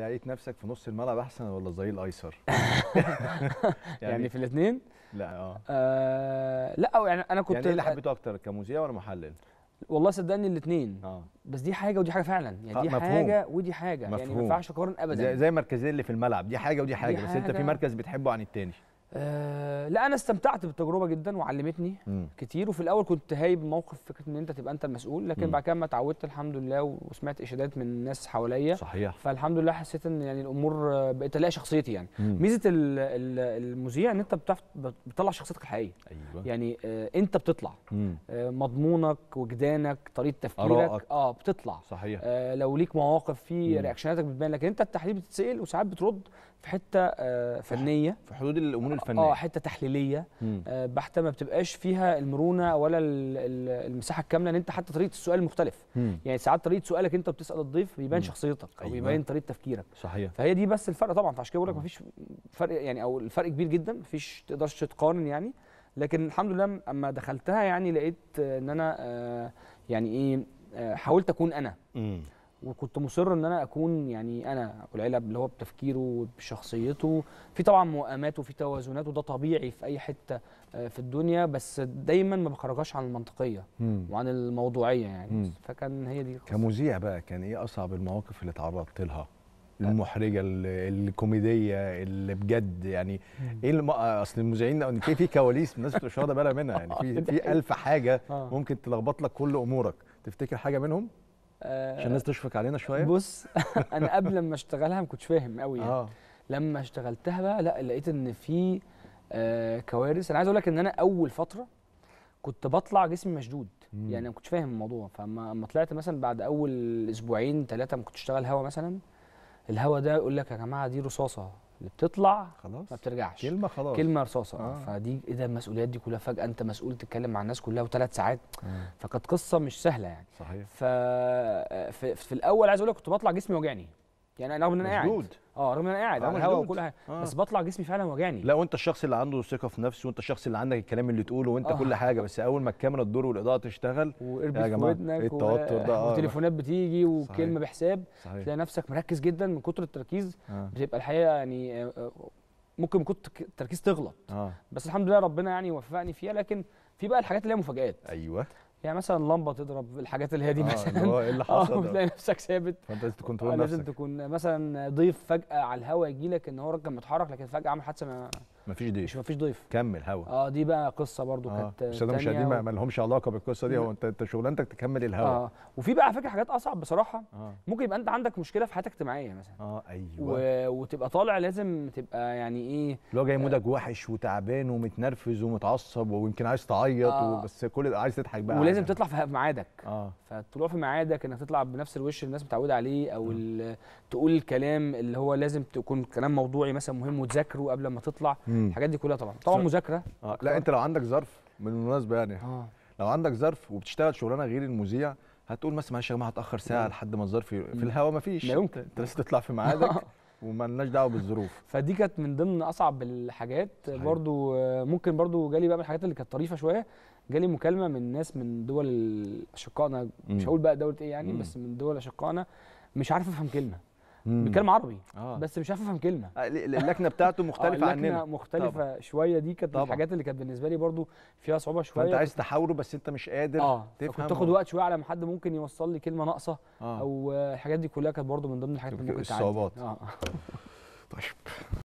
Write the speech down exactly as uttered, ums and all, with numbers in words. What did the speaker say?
لقيت نفسك في نص الملعب احسن ولا الظهير الايسر؟ يعني, يعني في الاثنين؟ لا اه, آه لا أو يعني انا كنت يعني ايه اللي حبيته اكتر كمذيع ولا محلل؟ والله صدقني الاثنين اه بس دي حاجه ودي حاجه فعلا يعني دي مفهوم. حاجه ودي حاجه مفهوم. يعني ما ينفعش اقارن ابدا زي المركزين اللي في الملعب دي حاجه ودي حاجه, دي حاجة. بس انت في مركز بتحبه عن الثاني. آه لا انا استمتعت بالتجربه جدا وعلمتني م. كتير وفي الاول كنت هايب موقف فكره ان انت تبقى انت المسؤول لكن م. بعد كده ما اتعودت الحمد لله وسمعت اشادات من الناس حواليا صحيح فالحمد لله حسيت ان يعني الامور بقيت الاقي شخصيتي يعني م. ميزه المذيع ان انت بتعرف بتطلع شخصيتك الحقيقيه أيوة. يعني آه انت بتطلع آه مضمونك وجدانك طريقه تفكيرك أراءك. اه بتطلع صحيح آه لو ليك مواقف في م. رياكشناتك بتبان لكن انت التحليل بتتسال وساعات بترد في حته آه فنيه في حدود الامور الفنيه اه حته تحليليه آه بحته ما بتبقاش فيها المرونه ولا المساحه الكامله ان انت حتى طريقه السؤال مختلف مم. يعني ساعات طريقه سؤالك انت بتسال الضيف بيبان شخصيتك او أيوة. بيبان طريقه تفكيرك صحيح فهي دي بس الفرق طبعا فعشان كده بقول لك ما فيش فرق يعني او الفرق كبير جدا ما فيش تقدرش تقارن يعني لكن الحمد لله اما دخلتها يعني لقيت ان انا آه يعني ايه آه حاولت اكون انا مم. وكنت مصر ان انا اكون يعني انا والعلب اللي هو بتفكيره وبشخصيته في طبعا موائمات وفي توازنات وده طبيعي في اي حته في الدنيا بس دايما ما بخرجهاش عن المنطقيه مم. وعن الموضوعيه يعني مم. فكان هي دي كمذيع بقى كان ايه اصعب المواقف اللي اتعرضت لها؟ المحرجه الكوميديه اللي بجد يعني ايه الم... اصل المذيعين في كواليس الناس مش واخده بالها منها يعني في في ألف حاجه ممكن تلخبط لك كل امورك تفتكر حاجه منهم؟ عشان الناس تشفق علينا شويه بص انا قبل ما اشتغلها ما كنتش فاهم قوي يعني. آه. لما اشتغلتها بقى لا لقيت ان في آه كوارث انا عايز اقول لك ان انا اول فتره كنت بطلع جسمي مشدود مم. يعني ما كنتش فاهم الموضوع فما طلعت مثلا بعد اول اسبوعين ثلاثه ما كنتش اشتغل هوا مثلا الهوا ده يقول لك يا جماعه دي رصاصه اللي بتطلع خلاص ما بترجعش كلمه خلاص كلمه رصاصه آه. فدي ايه ده المسؤوليات دي كلها فجاه انت مسؤول تتكلم مع الناس كلها وثلاث ساعات آه. فكانت قصه مش سهله يعني صحيح ف في, في الاول عايز اقول لك كنت بطلع جسمي وجعني يعني رغم ان انا قاعد اه رغم ان انا قاعد على الهوا وكل حاجه آه. بس بطلع جسمي فعلا وجعني لا وانت الشخص اللي عنده ثقه في نفسه وانت الشخص اللي عندك الكلام اللي تقوله وانت آه. كل حاجه بس اول ما الكاميرا تدور والاضاءه تشتغل يا جماعه التوتر ده اه والتليفونات بتيجي وكلمه بحساب تلاقي نفسك مركز جدا من كتر التركيز آه. بتبقى الحقيقه يعني ممكن كنت التركيز تغلط آه. بس الحمد لله ربنا يعني وفقني فيها لكن في بقى الحاجات اللي هي مفاجآت ايوه يعني مثلا لمبه تضرب الحاجات اللي هي دي آه مثلا اه اللي حصل وتلاقي نفسك ثابت فانت لازم تكنترول نفسك لازم تكون مثلا ضيف فجاه على الهوا يجي لك ان هو كان متحرك لكن فجاه عمل حادثه ما مفيش ضيف مش مفيش ضيف كمل هوا اه دي بقى قصه برضو آه كانت بس ده مش قديم ما لهمش علاقه بالقصه دي هو انت انت شغلانتك تكمل الهوا اه وفي بقى على فكره حاجات اصعب بصراحه آه ممكن يبقى انت عندك مشكله في حياتك اجتماعيه مثلا اه ايوه وتبقى طالع لازم تبقى يعني ايه اللي هو جاي مودك وحش وتعبان ومتنرفز ومتعصب ويمكن عايز تعيط بس كل عايز تضحك بقى لازم تطلع في ميعادك اه فالطلوع في ميعادك انك تطلع بنفس الوش اللي الناس متعوده عليه او تقول الكلام اللي هو لازم تكون كلام موضوعي مثلا مهم وتذاكره قبل ما تطلع مم. الحاجات دي كلها طبعا طبعا مذاكره آه. لا انت لو عندك ظرف بالمناسبه يعني آه. لو عندك ظرف وبتشتغل شغلانه غير المذيع هتقول مثلا معلش يا جماعه هتاخر ساعه لحد ما الظرف في الهوا مفيش لا يمكن انت لازم تطلع في ميعادك ومالناش دعوه بالظروف فدي كانت من ضمن اصعب الحاجات صحيح. برضو ممكن برضو جالي بقى من الحاجات اللي كانت طريفه شويه جالي مكالمه من ناس من دول اشقائنا مش هقول بقى دوله ايه يعني مم. بس من دول اشقائنا مش عارف افهم كلمه بيتكلم عربي آه. بس مش عارف افهم كلمه اللكنه بتاعته مختلفه آه عننا اللكنه مختلفه طبعًا. شويه دي كانت من الحاجات اللي كانت بالنسبه لي برضو فيها صعوبه شويه فانت عايز تحاوره بس انت مش قادر آه. تفهم تاخد وقت شويه على ما حد ممكن يوصل لي كلمه ناقصه آه. او الحاجات دي كلها كانت برضو من ضمن الحاجات اللي ممكن تعدي الصعوبات آه.